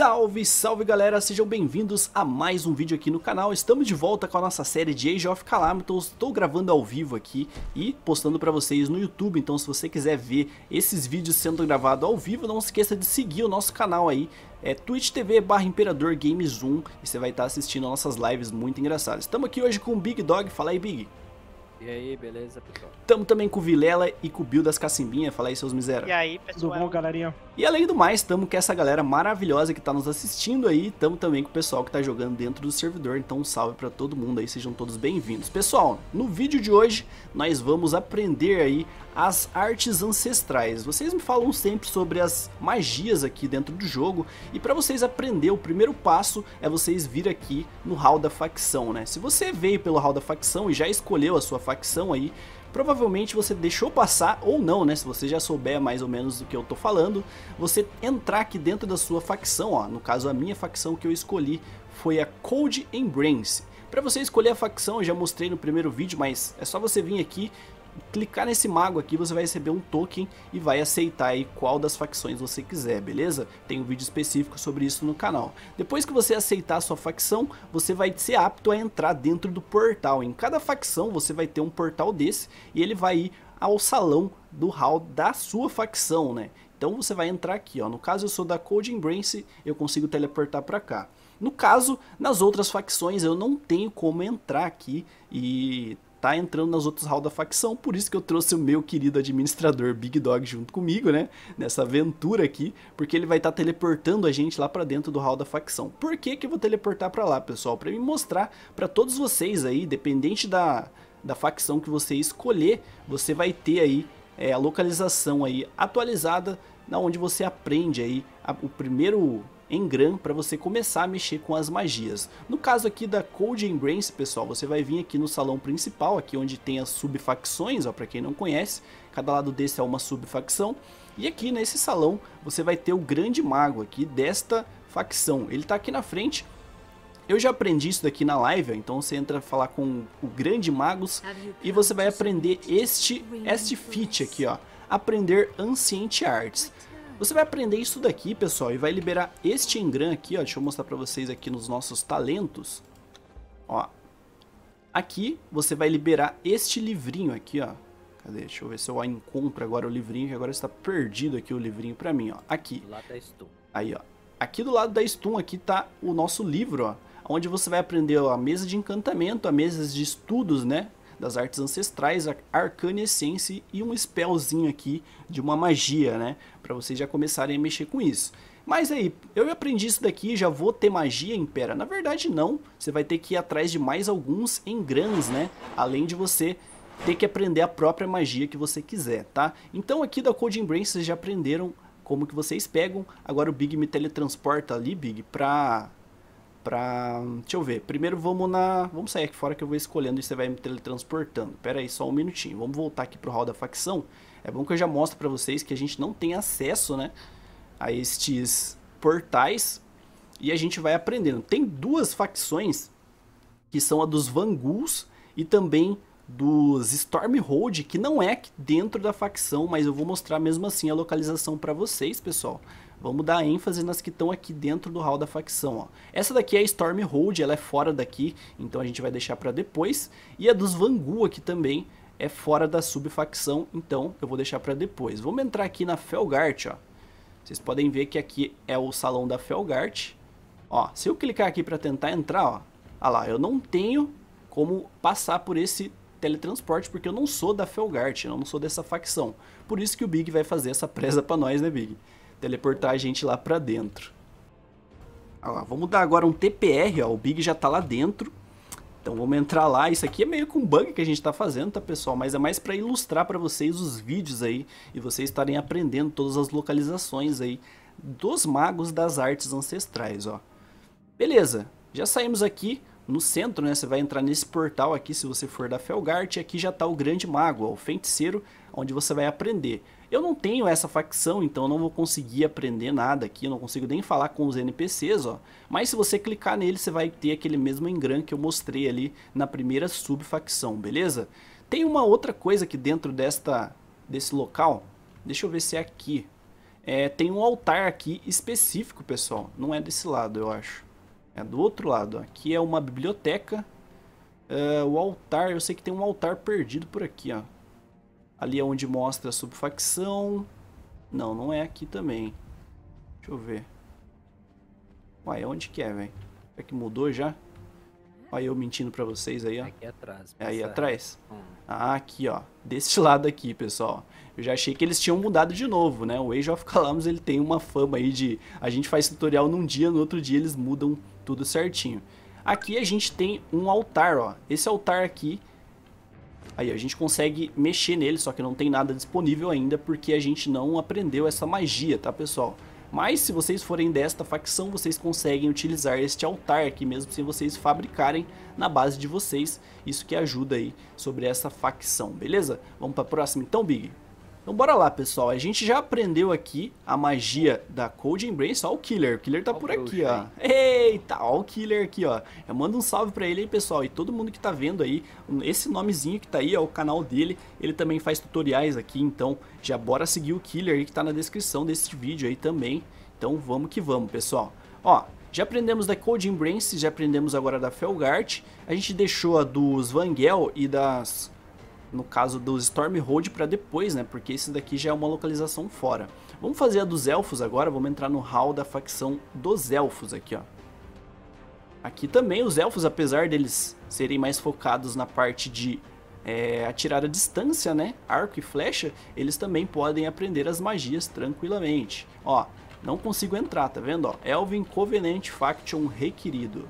Salve, salve galera, sejam bem-vindos a mais um vídeo aqui no canal. Estamos de volta com a nossa série de Age of Calamity. Estou gravando ao vivo aqui e postando para vocês no YouTube. Então se você quiser ver esses vídeos sendo gravados ao vivo, não se esqueça de seguir o nosso canal aí. É TwitchTV/ImperadorGames1 e você vai estar assistindo a nossas lives muito engraçadas. Estamos aqui hoje com o Big Dog, fala aí Big. E aí, beleza, pessoal? Tamo também com o Vilela e com o Bill das Cacimbinhas, fala aí seus miseráveis. E aí, pessoal? Tudo bom, galerinha? E além do mais, tamo com essa galera maravilhosa que tá nos assistindo aí, tamo também com o pessoal que tá jogando dentro do servidor, então um salve pra todo mundo aí, sejam todos bem-vindos. Pessoal, no vídeo de hoje, nós vamos aprender aí as artes ancestrais. Vocês me falam sempre sobre as magias aqui dentro do jogo, e pra vocês aprender, o primeiro passo é vocês vir aqui no hall da facção, né? Se você veio pelo hall da facção e já escolheu a sua facção aí, provavelmente você deixou passar ou não, né? Se você já souber mais ou menos do que eu tô falando, você entrar aqui dentro da sua facção, ó. No caso, a minha facção que eu escolhi foi a Cold Embrace. Para você escolher a facção, eu já mostrei no primeiro vídeo, mas é só você vir aqui, clicar nesse mago aqui, você vai receber um token e vai aceitar aí qual das facções você quiser, beleza? Tem um vídeo específico sobre isso no canal. Depois que você aceitar a sua facção, você vai ser apto a entrar dentro do portal. Em cada facção você vai ter um portal desse e ele vai ir ao salão do hall da sua facção, né? Então você vai entrar aqui, ó. No caso eu sou da Cold Embrace, eu consigo teleportar pra cá. No caso, nas outras facções eu não tenho como entrar aqui e tá entrando nas outras hall da facção, por isso que eu trouxe o meu querido administrador Big Dog junto comigo, né, nessa aventura aqui, porque ele vai estar teleportando a gente lá pra dentro do hall da facção. Por que que eu vou teleportar pra lá, pessoal? Pra me mostrar pra todos vocês aí, dependente da facção que você escolher, você vai ter aí a localização aí atualizada, na onde você aprende aí o primeiro engram para você começar a mexer com as magias. No caso aqui da Cold Embrace, pessoal, você vai vir aqui no salão principal, aqui onde tem as subfacções, ó, para quem não conhece, cada lado desse é uma subfacção. E aqui nesse salão você vai ter o grande mago aqui desta facção. Ele tá aqui na frente. Eu já aprendi isso daqui na live, ó, então você entra a falar com o grande magos e você vai aprender este feat aqui, ó, aprender Ancient Arts. Você vai aprender isso daqui, pessoal, e vai liberar este engram aqui, ó. Deixa eu mostrar pra vocês aqui nos nossos talentos. Ó. Aqui você vai liberar este livrinho aqui, ó. Cadê? Deixa eu ver se eu encontro agora o livrinho, que agora está perdido aqui o livrinho pra mim, ó. Aqui. Aí, ó. Aqui do lado da Stun aqui tá o nosso livro, ó. Onde você vai aprender ó, a mesa de encantamento, a mesa de estudos, né? Das artes ancestrais, a Arcane Essence e um spellzinho aqui de uma magia, né? Pra vocês já começarem a mexer com isso. Mas aí, eu aprendi isso daqui, já vou ter magia, Impera? Na verdade não, você vai ter que ir atrás de mais alguns engrams, né? Além de você ter que aprender a própria magia que você quiser, tá? Então aqui da Cold Embrace vocês já aprenderam como que vocês pegam. Agora o Big me teletransporta ali, Big, pra... Deixa eu ver, primeiro vamos sair aqui fora que eu vou escolhendo e você vai me teletransportando. Pera aí, só um minutinho, vamos voltar aqui pro hall da facção. É bom que eu já mostro pra vocês que a gente não tem acesso, né, a estes portais. E a gente vai aprendendo. Tem duas facções, que são a dos Vanguls e também dos Stormhold, que não é dentro da facção, mas eu vou mostrar mesmo assim a localização pra vocês, pessoal. Vamos dar ênfase nas que estão aqui dentro do hall da facção, ó. Essa daqui é a Stormhold, ela é fora daqui, então a gente vai deixar pra depois. E a dos Vangul aqui também é fora da subfacção, então eu vou deixar pra depois. Vamos entrar aqui na Felgarte, ó. Vocês podem ver que aqui é o salão da Felgarte. Ó, se eu clicar aqui pra tentar entrar, ó. Ah lá, eu não tenho como passar por esse teletransporte, porque eu não sou da Felgarte, eu não sou dessa facção. Por isso que o Big vai fazer essa presa pra nós, né, Big? Teleportar a gente lá pra dentro. Olha lá, vamos dar agora um TPR, ó, o Big já tá lá dentro. Então vamos entrar lá, isso aqui é meio que um bug que a gente tá fazendo, tá, pessoal? Mas é mais pra ilustrar pra vocês os vídeos aí, e vocês estarem aprendendo todas as localizações aí dos magos das artes ancestrais, ó. Beleza, já saímos aqui no centro, né, você vai entrar nesse portal aqui, se você for da Felgarte, aqui já tá o grande mago, ó, o feiticeiro, onde você vai aprender. Eu não tenho essa facção, então eu não vou conseguir aprender nada aqui, eu não consigo nem falar com os NPCs, ó. Mas se você clicar nele, você vai ter aquele mesmo engram que eu mostrei ali na primeira subfacção, beleza? Tem uma outra coisa aqui dentro desse local, deixa eu ver se é aqui. tem um altar aqui específico, pessoal. Não é desse lado, eu acho. É do outro lado. Aqui é uma biblioteca. O altar, eu sei que tem um altar perdido por aqui, ó. Ali é onde mostra a subfacção. Não, não é aqui também. Deixa eu ver. Uai, onde que é, velho? Será que mudou já? Olha eu mentindo pra vocês aí, ó. Aqui atrás. É aí atrás? Ah, aqui, ó. Deste lado aqui, pessoal. Eu já achei que eles tinham mudado de novo, né? O Age of Calamity, ele tem uma fama aí de... A gente faz tutorial num dia, no outro dia eles mudam tudo certinho. Aqui a gente tem um altar, ó. Esse altar aqui... Aí, a gente consegue mexer nele, só que não tem nada disponível ainda, porque a gente não aprendeu essa magia, tá, pessoal? Mas se vocês forem desta facção, vocês conseguem utilizar este altar aqui mesmo sem vocês fabricarem na base de vocês. Isso que ajuda aí sobre essa facção, beleza? Vamos para a próxima então, Big? Então bora lá, pessoal. A gente já aprendeu aqui a magia da Cold Embrace. Ó o Killer. O Killer tá por aqui, ó. Eita, ó o Killer aqui, ó. Eu mando um salve pra ele aí, pessoal. E todo mundo que tá vendo aí, esse nomezinho que tá aí, ó, o canal dele. Ele também faz tutoriais aqui, então já bora seguir o Killer aí que tá na descrição desse vídeo aí também. Então vamos que vamos, pessoal. Ó, já aprendemos da Cold Embrace, já aprendemos agora da Felgarte. A gente deixou a dos Vangul e das... No caso dos Stormhold para depois, né? Porque esse daqui já é uma localização fora. Vamos fazer a dos Elfos agora. Vamos entrar no hall da facção dos Elfos aqui, ó. Aqui também os Elfos, apesar deles serem mais focados na parte de atirar à distância, né? Arco e flecha. Eles também podem aprender as magias tranquilamente. Ó, não consigo entrar, tá vendo? Ó, Elven Covenant Faction requerido.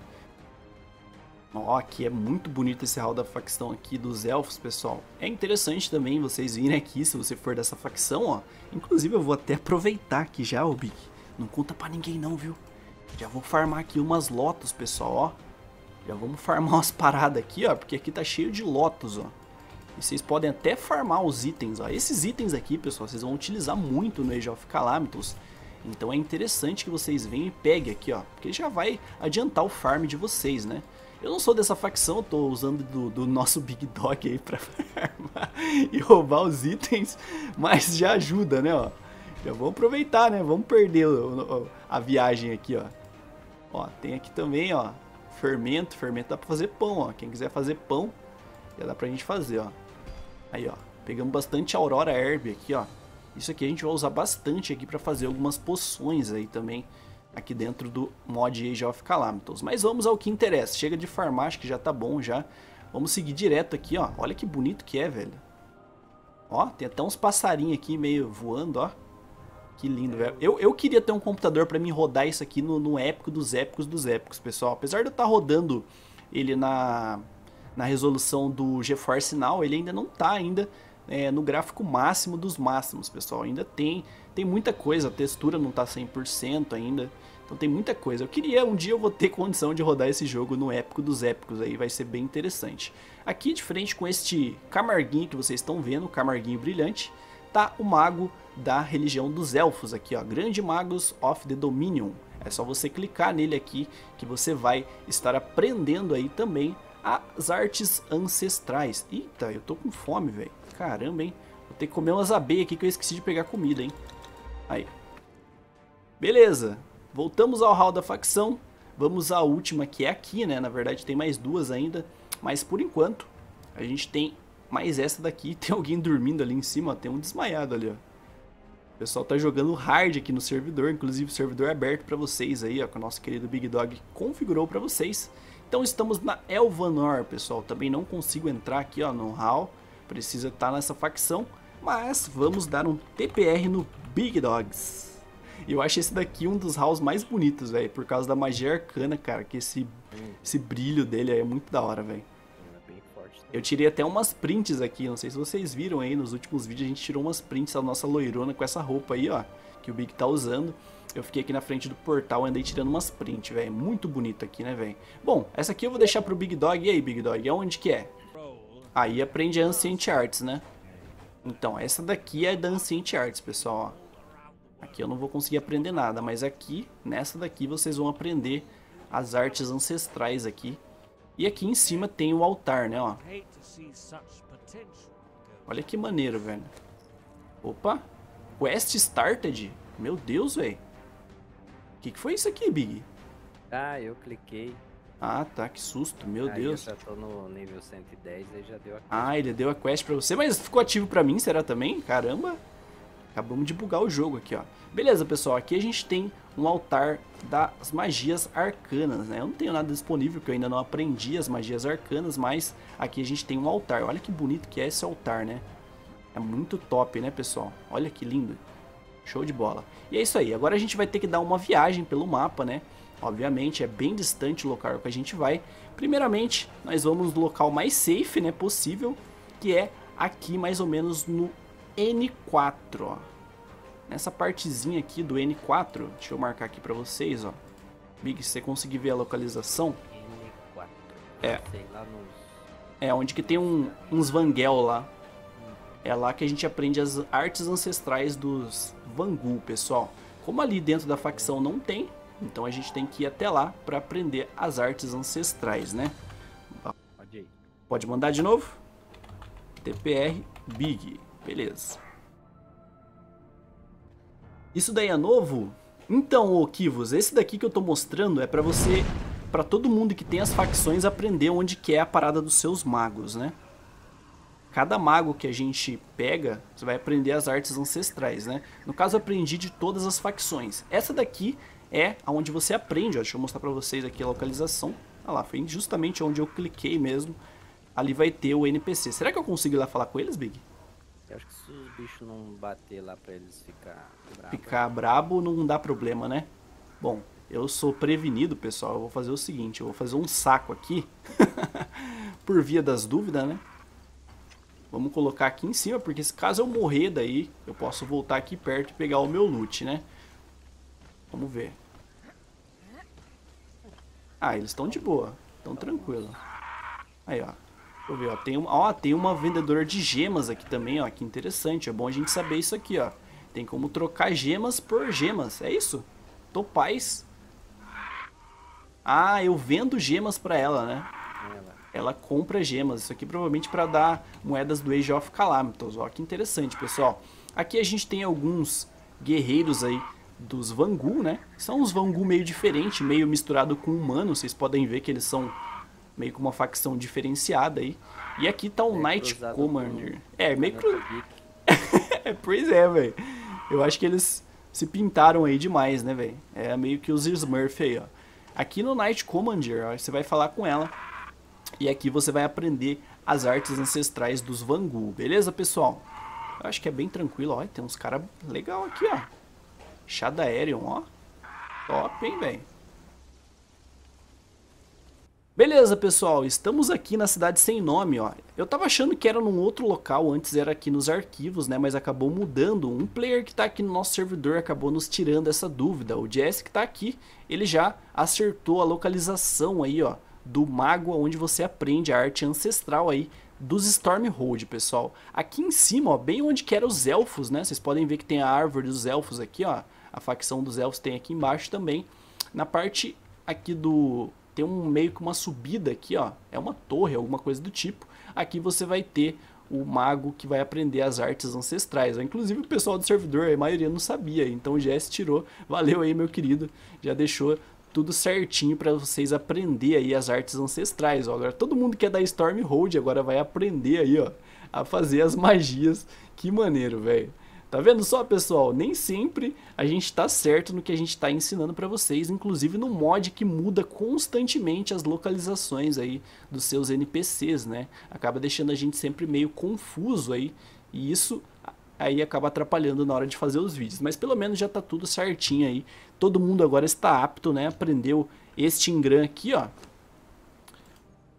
Ó, aqui é muito bonito esse hall da facção aqui dos elfos, pessoal. É interessante também vocês virem aqui, se você for dessa facção, ó. Inclusive eu vou até aproveitar aqui já, ô Big. Não conta pra ninguém não, viu? Já vou farmar aqui umas lotos, pessoal, ó. Já vamos farmar umas paradas aqui, ó, porque aqui tá cheio de lotos, ó. E vocês podem até farmar os itens, ó. Esses itens aqui, pessoal, vocês vão utilizar muito no Age of Calamity. Então é interessante que vocês venham e peguem aqui, ó. Porque já vai adiantar o farm de vocês, né? Eu não sou dessa facção, eu tô usando do nosso Big Dog aí pra farmar e roubar os itens, mas já ajuda, né, ó. Já vamos aproveitar, né, vamos perder a viagem aqui, ó. Ó, tem aqui também, ó, fermento dá pra fazer pão, ó. Quem quiser fazer pão, já dá pra gente fazer, ó. Aí, ó, pegamos bastante Aurora Herb aqui, ó. Isso aqui a gente vai usar bastante aqui pra fazer algumas poções aí também. Aqui dentro do mod Age of Calamity. Mas vamos ao que interessa. Chega de farmar, acho que já tá bom já. Vamos seguir direto aqui, ó. Olha que bonito que é, velho. Ó, tem até uns passarinhos aqui meio voando, ó. Que lindo, velho. Eu queria ter um computador pra mim rodar isso aqui no épico dos épicos dos épicos, pessoal. Apesar de eu estar rodando ele na resolução do GeForce Now, ele ainda não tá no gráfico máximo dos máximos, pessoal. Ainda tem muita coisa, a textura não tá 100% ainda, então tem muita coisa. Um dia eu vou ter condição de rodar esse jogo no épico dos épicos, aí vai ser bem interessante. Aqui de frente com este Camarguinho que vocês estão vendo, o Camarguinho brilhante, tá o mago da religião dos elfos aqui, ó, Grande Magos of the Dominion. É só você clicar nele aqui que você vai estar aprendendo aí também as artes ancestrais. Eita, eu tô com fome, velho. Caramba, hein? Vou ter que comer umas abelhas aqui que eu esqueci de pegar comida, hein? Aí. Beleza. Voltamos ao hall da facção. Vamos à última, que é aqui, né? Na verdade tem mais duas ainda. Mas por enquanto, a gente tem mais essa daqui. Tem alguém dormindo ali em cima, ó. Tem um desmaiado ali, ó. O pessoal tá jogando hard aqui no servidor. Inclusive o servidor é aberto pra vocês aí, ó. Que o nosso querido Big Dog configurou pra vocês. Então estamos na Elvanor, pessoal. Também não consigo entrar aqui, ó, no hall. Precisa estar nessa facção, mas vamos dar um TPR no Big Dogs. Eu acho esse daqui um dos halls mais bonitos, velho, por causa da magia arcana, cara, que esse brilho dele aí é muito da hora, velho. Eu tirei até umas prints aqui, não sei se vocês viram aí, nos últimos vídeos a gente tirou umas prints da nossa loirona com essa roupa aí, ó, que o Big tá usando. Eu fiquei aqui na frente do portal e andei tirando umas prints, velho, muito bonito aqui, né, velho. Bom, essa aqui eu vou deixar pro Big Dog. E aí, Big Dog, aonde que é? Aí aprende a Ancient Arts, né? Então, essa daqui é da Ancient Arts, pessoal. Ó. Aqui eu não vou conseguir aprender nada, mas aqui, nessa daqui, vocês vão aprender as artes ancestrais aqui. E aqui em cima tem o altar, né? Ó. Olha que maneiro, velho. Opa! Quest Started? Meu Deus, velho. Que foi isso aqui, Big? Ah, eu cliquei. Ah, tá, que susto, meu Deus. Eu já tô no nível 110, aí já deu a quest. Ah, ele deu a quest pra você, mas ficou ativo pra mim, será também? Caramba. Acabamos de bugar o jogo aqui, ó. Beleza, pessoal, aqui a gente tem um altar das magias arcanas, né? Eu não tenho nada disponível, porque eu ainda não aprendi as magias arcanas, mas aqui a gente tem um altar. Olha que bonito que é esse altar, né? É muito top, né, pessoal? Olha que lindo. Show de bola. E é isso aí, agora a gente vai ter que dar uma viagem pelo mapa, né? Obviamente, é bem distante o local que a gente vai. Primeiramente, nós vamos no local mais safe, né, possível, que é aqui mais ou menos no N4, ó. Nessa partezinha aqui do N4, deixa eu marcar aqui pra vocês, ó. Big, se você conseguir ver a localização... N4, é, sei lá nos... é, onde que tem uns Vangel lá. É lá que a gente aprende as artes ancestrais dos Vangul, pessoal. Como ali dentro da facção não tem... Então a gente tem que ir até lá para aprender as artes ancestrais, né? Pode mandar de novo? TPR Big. Beleza. Isso daí é novo? Então, ô Kivos, esse daqui que eu tô mostrando é para você... Para todo mundo que tem as facções aprender onde que é a parada dos seus magos, né? Cada mago que a gente pega, você vai aprender as artes ancestrais, né? No caso, eu aprendi de todas as facções. Essa daqui... é onde você aprende, ó, deixa eu mostrar pra vocês aqui a localização. Ah lá, foi justamente onde eu cliquei mesmo. Ali vai ter o NPC. Será que eu consigo ir lá falar com eles, Big? Eu acho que se os bichos não bater lá pra eles ficar brabo... Ficar brabo não dá problema, né? Bom, eu sou prevenido, pessoal. Eu vou fazer o seguinte, eu vou fazer um saco aqui. Por via das dúvidas, né? Vamos colocar aqui em cima, porque se caso eu morrer daí, eu posso voltar aqui perto e pegar o meu loot, né? Vamos ver. Ah, eles estão de boa. Estão tranquilo. Aí, ó. Deixa eu ver, ó. Tem uma vendedora de gemas aqui também, ó. Que interessante. É bom a gente saber isso aqui, ó. Tem como trocar gemas por gemas. É isso? Topaz. Ah, eu vendo gemas pra ela, né? Ela compra gemas. Isso aqui provavelmente pra dar moedas do Age of Calamity. Ó, que interessante, pessoal. Aqui a gente tem alguns guerreiros aí dos Vangul, né? São uns Vangul meio diferente, meio misturado com humano. Vocês podem ver que eles são meio com uma facção diferenciada aí. E aqui tá o Knight Commander. É, meio cru... Pois é, velho. Eu acho que eles se pintaram aí demais, né, velho? É meio que os Smurf aí, ó. Aqui no Knight Commander, ó, você vai falar com ela. E aqui você vai aprender as artes ancestrais dos Vangul, beleza, pessoal? Eu acho que é bem tranquilo, ó. Tem uns caras legal aqui, ó. Shada Aerion, ó. Top, hein, velho? Beleza, pessoal. Estamos aqui na cidade sem nome, ó. Eu tava achando que era num outro local. Antes era aqui nos arquivos, né? Mas acabou mudando. Um player que tá aqui no nosso servidor acabou nos tirando essa dúvida. O Jesse que tá aqui, ele já acertou a localização aí, ó. Do mago, onde você aprende a arte ancestral aí dos Stormhold, pessoal. Aqui em cima, ó, bem onde que eram os elfos, né? Vocês podem ver que tem a árvore dos elfos aqui, ó. A facção dos elfos tem aqui embaixo também. Na parte aqui do... tem um meio que uma subida aqui, ó. É uma torre, alguma coisa do tipo. Aqui você vai ter o mago que vai aprender as artes ancestrais. Inclusive o pessoal do servidor, a maioria não sabia. Então o GS tirou. Valeu aí, meu querido. Já deixou... tudo certinho para vocês aprender aí as artes ancestrais, ó. Agora todo mundo que é da Stormhold agora vai aprender aí, ó, a fazer as magias. Que maneiro, velho. Tá vendo só, pessoal? Nem sempre a gente tá certo no que a gente tá ensinando pra vocês, inclusive no mod que muda constantemente as localizações aí dos seus NPCs, né? Acaba deixando a gente sempre meio confuso aí, e isso... aí acaba atrapalhando na hora de fazer os vídeos. Mas pelo menos já tá tudo certinho aí. Todo mundo agora está apto, né? Aprendeu este Ingram aqui, ó.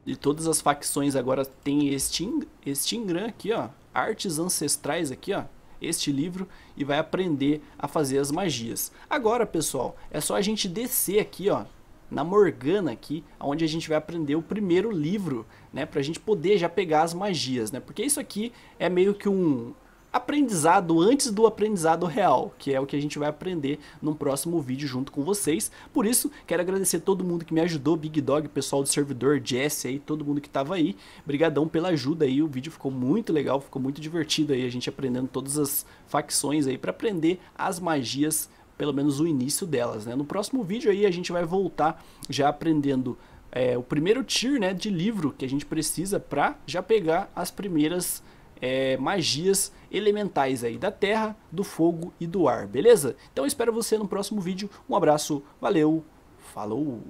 E todas as facções agora tem este Ingram aqui, ó. Artes Ancestrais aqui, ó. Este livro. E vai aprender a fazer as magias. Agora, pessoal, é só a gente descer aqui, ó. Na Morgana aqui, onde a gente vai aprender o primeiro livro, né? Pra gente poder já pegar as magias, né? Porque isso aqui é meio que um... aprendizado antes do aprendizado real, que é o que a gente vai aprender no próximo vídeo junto com vocês. Por isso, quero agradecer todo mundo que me ajudou, Big Dog, pessoal do servidor, Jesse aí, todo mundo que tava aí. Obrigadão pela ajuda aí, o vídeo ficou muito legal, ficou muito divertido aí, a gente aprendendo todas as facções aí para aprender as magias, pelo menos o início delas, né? No próximo vídeo aí a gente vai voltar já aprendendo o primeiro tier, né, de livro que a gente precisa para já pegar as primeiras magias elementais aí da terra, do fogo e do ar, beleza? Então eu espero você no próximo vídeo, um abraço, valeu, falou!